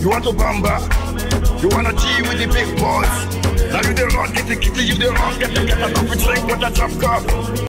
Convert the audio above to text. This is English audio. You want to bamba? You wanna cheat with the big boys? Now you the wrong, get the kitty, you the wrong, get the cup, drink with a tough cup.